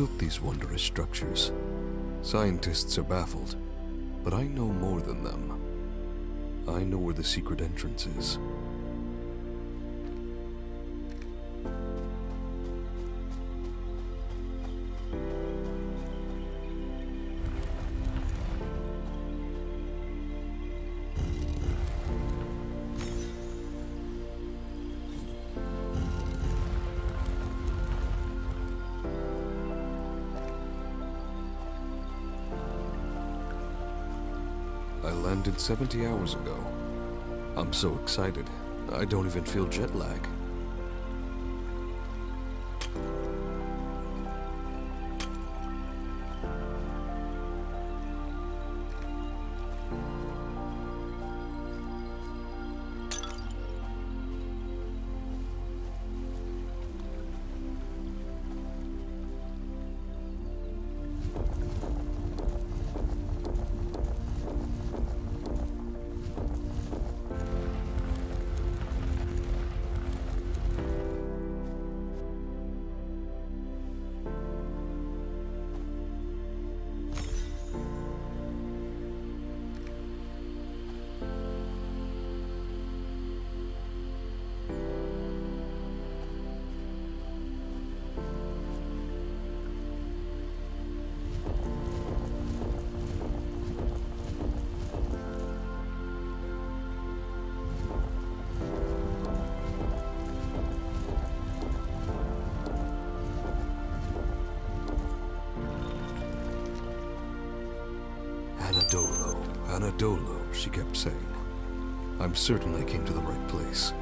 built these wondrous structures? Scientists are baffled, but I know more than them. I know where the secret entrance is. I landed 70 hours ago. I'm so excited, I don't even feel jet lag. Anadolu, Anadolu, she kept saying. I'm certain I came to the right place.